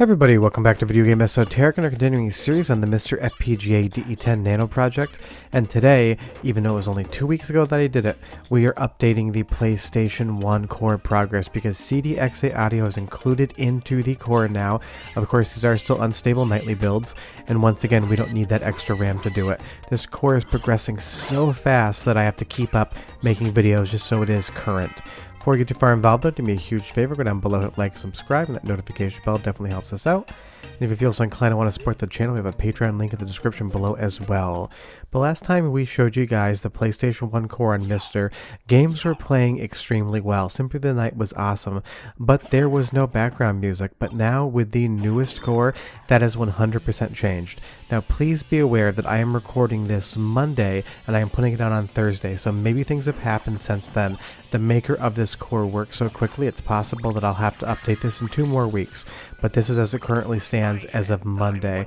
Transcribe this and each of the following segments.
Hey everybody, welcome back to Video Game Esoteric and our continuing series on the MiSTer FPGA DE-10 Nano project. And today, even though it was only 2 weeks ago that I did it, we are updating the PlayStation 1 core progress because CDXA audio is included into the core now. Of course, these are still unstable nightly builds, and once again, we don't need that extra RAM to do it. This core is progressing so fast that I have to keep up making videos just so it is current. Before you get too far involved though, do me a huge favor, go down below, hit like, subscribe, and that notification bell definitely helps us out. And if you feel so inclined and want to support the channel, we have a Patreon link in the description below as well. But last time we showed you guys the PlayStation 1 core on MiSTer, games were playing extremely well. Symphony of the Night was awesome, but there was no background music. But now with the newest core, that has 100% changed. Now please be aware that I am recording this Monday, and I am putting it out on Thursday, so maybe things have happened since then. The maker of this core works so quickly, it's possible that I'll have to update this in 2 more weeks, but this is as it currently stands as of Monday.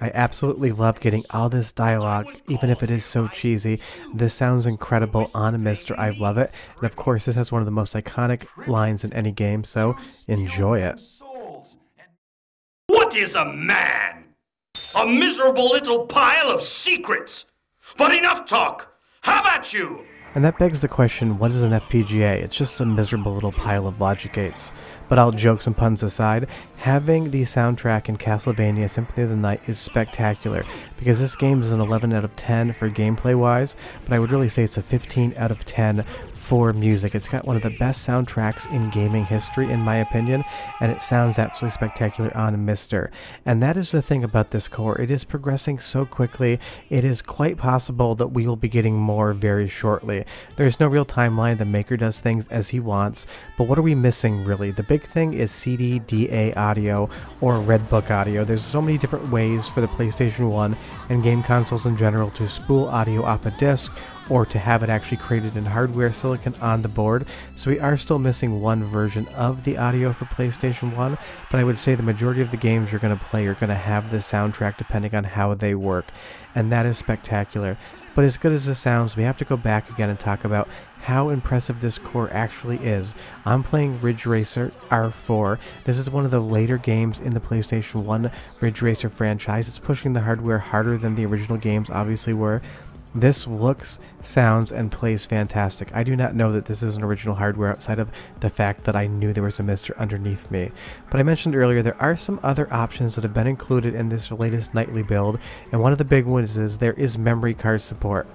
I absolutely love getting all this dialogue, even if it is so cheesy. This sounds incredible on MiSTer, I love it, and of course this has one of the most iconic lines in any game, so enjoy it. What is a man? A miserable little pile of secrets! But enough talk! How about you? And that begs the question, what is an FPGA? It's just a miserable little pile of logic gates. But all jokes and puns aside, having the soundtrack in Castlevania Symphony of the Night is spectacular, because this game is an 11 out of 10 for gameplay-wise, but I would really say it's a 15 out of 10 for music. It's got one of the best soundtracks in gaming history, in my opinion, and it sounds absolutely spectacular on MiSTer. And that is the thing about this core. It is progressing so quickly, it is quite possible that we will be getting more very shortly. There's no real timeline, the maker does things as he wants, but what are we missing really? The big thing is CDDA audio or Redbook audio. There's so many different ways for the PlayStation 1 and game consoles in general to spool audio off a disc or to have it actually created in hardware silicon on the board, so we are still missing one version of the audio for PlayStation 1, but I would say the majority of the games you're going to play are going to have the soundtrack depending on how they work, and that is spectacular. But as good as this sounds, we have to go back again and talk about how impressive this core actually is. I'm playing Ridge Racer R4. This is one of the later games in the PlayStation 1 Ridge Racer franchise. It's pushing the hardware harder than the original games obviously were. This looks, sounds, and plays fantastic. I do not know that this is an original hardware outside of the fact that I knew there was a MiSTer underneath me. But I mentioned earlier there are some other options that have been included in this latest nightly build, and one of the big ones is there is memory card support.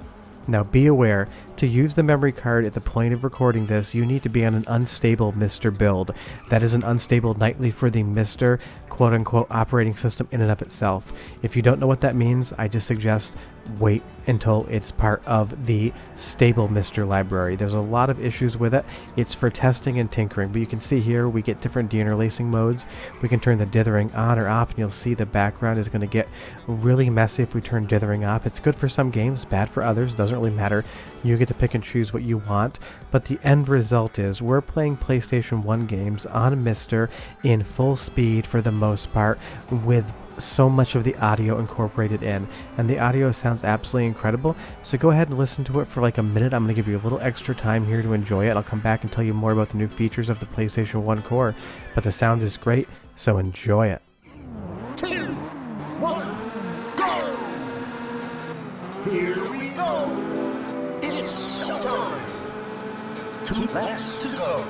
Now be aware, to use the memory card at the point of recording this, you need to be on an unstable MiSTer build. That is an unstable nightly for the MiSTer quote-unquote operating system in and of itself. If you don't know what that means, I just suggest wait until it's part of the stable MiSTer library. There's a lot of issues with it. It's for testing and tinkering, but you can see here we get different deinterlacing modes. We can turn the dithering on or off, and you'll see the background is going to get really messy if we turn dithering off. It's good for some games, bad for others, doesn't really matter. You get to pick and choose what you want, but the end result is we're playing PlayStation 1 games on MiSTer in full speed for the most part, with so much of the audio incorporated in, and the audio sounds absolutely incredible, so go ahead and listen to it for like a minute. I'm going to give you a little extra time here to enjoy it. I'll come back and tell you more about the new features of the PlayStation 1 core, but the sound is great, so enjoy it. 2, 1, go! Here we go! It's time! Too fast to go!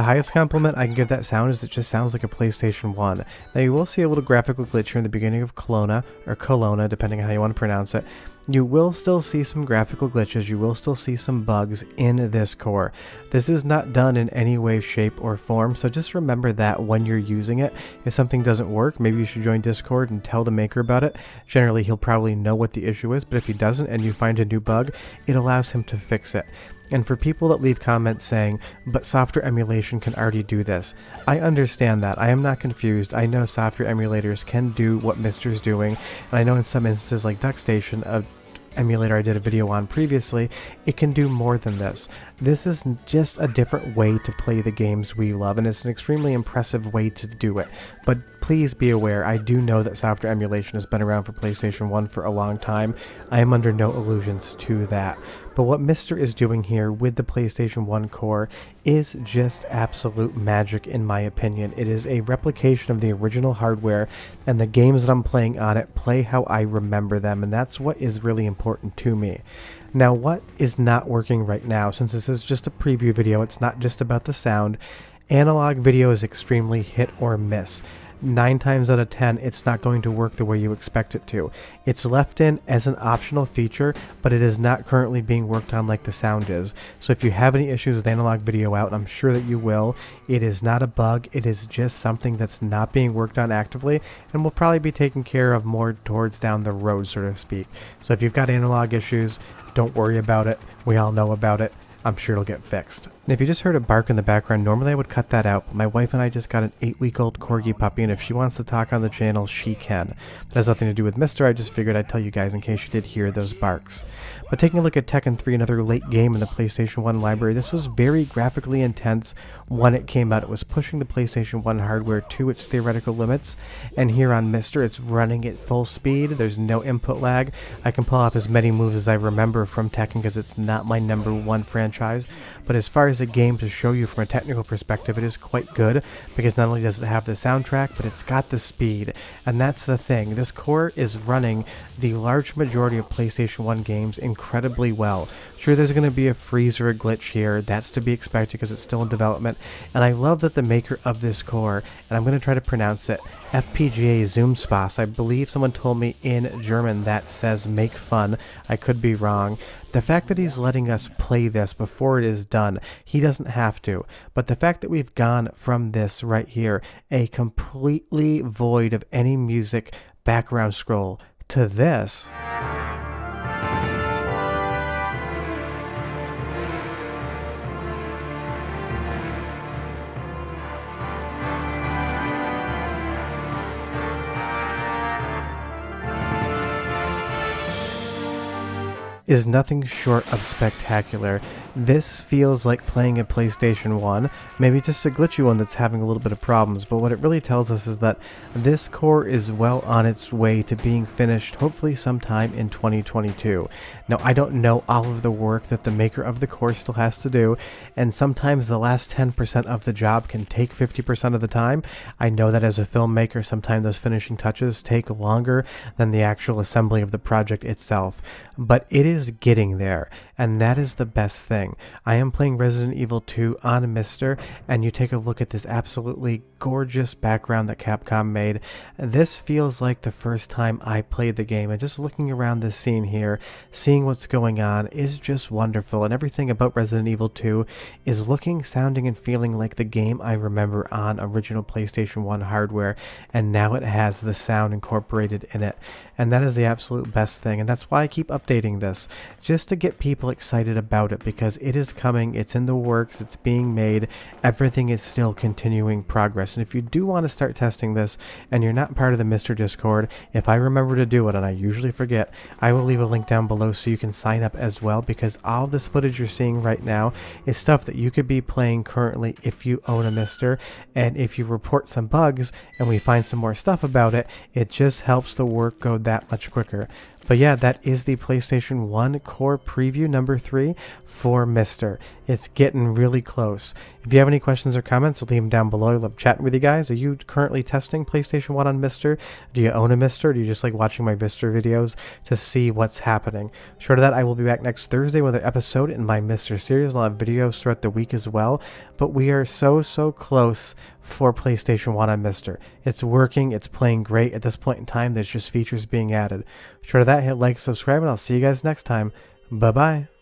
The highest compliment I can give that sound is it just sounds like a PlayStation 1. Now you will see a little graphical glitch here in the beginning of Kelowna, or Kelowna, depending on how you want to pronounce it. You will still see some graphical glitches, you will still see some bugs in this core. This is not done in any way, shape, or form, so just remember that when you're using it. If something doesn't work, maybe you should join Discord and tell the maker about it. Generally, he'll probably know what the issue is, but if he doesn't and you find a new bug, it allows him to fix it. And for people that leave comments saying, but software emulation can already do this, I understand that. I am not confused. I know software emulators can do what MiSTer's doing, and I know in some instances like DuckStation, a emulator I did a video on previously, it can do more than this. This is just a different way to play the games we love, and it's an extremely impressive way to do it. But please be aware, I do know that software emulation has been around for PlayStation 1 for a long time. I am under no illusions to that. But what MiSTer is doing here with the PlayStation 1 core is just absolute magic in my opinion. It is a replication of the original hardware, and the games that I'm playing on it play how I remember them, and that's what is really important to me. Now, what is not working right now, since this is just a preview video, it's not just about the sound, analog video is extremely hit or miss. 9 times out of 10, it's not going to work the way you expect it to. It's left in as an optional feature, but it is not currently being worked on like the sound is. So if you have any issues with analog video out, and I'm sure that you will, it is not a bug, it is just something that's not being worked on actively, and will probably be taken care of more towards down the road, so to speak. So if you've got analog issues, don't worry about it, we all know about it. I'm sure it'll get fixed. And if you just heard a bark in the background, normally I would cut that out, but my wife and I just got an 8-week-old corgi puppy, and if she wants to talk on the channel, she can. That has nothing to do with MiSTer, I just figured I'd tell you guys in case you did hear those barks. But taking a look at Tekken 3, another late game in the PlayStation 1 library, this was very graphically intense when it came out. It was pushing the PlayStation 1 hardware to its theoretical limits, and here on MiSTer, it's running at full speed, there's no input lag. I can pull off as many moves as I remember from Tekken because it's not my #1 franchise. But as far as a game to show you from a technical perspective, it is quite good because not only does it have the soundtrack, but it's got the speed. And that's the thing, this core is running the large majority of PlayStation 1 games incredibly well. Sure, there's going to be a freeze or a glitch here, that's to be expected because it's still in development, and I love that the maker of this core, and I'm going to try to pronounce it, FPGAzumSpass, I believe someone told me in German that says make fun, I could be wrong. The fact that he's letting us play this before it is done, he doesn't have to, but the fact that we've gone from this right here, a completely void of any music background scroll, to this. Is nothing short of spectacular. This feels like playing a PlayStation 1, maybe just a glitchy one that's having a little bit of problems, but what it really tells us is that this core is well on its way to being finished, hopefully sometime in 2022. Now, I don't know all of the work that the maker of the core still has to do, and sometimes the last 10% of the job can take 50% of the time. I know that as a filmmaker, sometimes those finishing touches take longer than the actual assembly of the project itself, but it is getting there, and that is the best thing. I am playing Resident Evil 2 on MiSTer, and you take a look at this absolutely gorgeous background that Capcom made. This feels like the first time I played the game, and just looking around this scene here, seeing what's going on is just wonderful, and everything about Resident Evil 2 is looking, sounding, and feeling like the game I remember on original PlayStation 1 hardware, and now it has the sound incorporated in it, and that is the absolute best thing, and that's why I keep updating this. Just to get people excited about it, because it is coming, it's in the works, it's being made, everything is still continuing progress. And if you do want to start testing this, and you're not part of the MiSTer Discord, if I remember to do it, and I usually forget, I will leave a link down below so you can sign up as well, because all this footage you're seeing right now is stuff that you could be playing currently if you own a MiSTer, and if you report some bugs, and we find some more stuff about it, it just helps the work go that much quicker. But yeah, that is the PlayStation 1 Core Preview number 3 for MiSTer. It's getting really close. If you have any questions or comments, leave them down below. I love chatting with you guys. Are you currently testing PlayStation 1 on MiSTer? Do you own a MiSTer? Do you just like watching my MiSTer videos to see what's happening? Short of that, I will be back next Thursday with an episode in my MiSTer series. I'll have videos throughout the week as well. But we are so close for PlayStation 1 on MiSTer. It's working. It's playing great at this point in time. There's just features being added. Short of that, hit like, subscribe, and I'll see you guys next time. Bye-bye.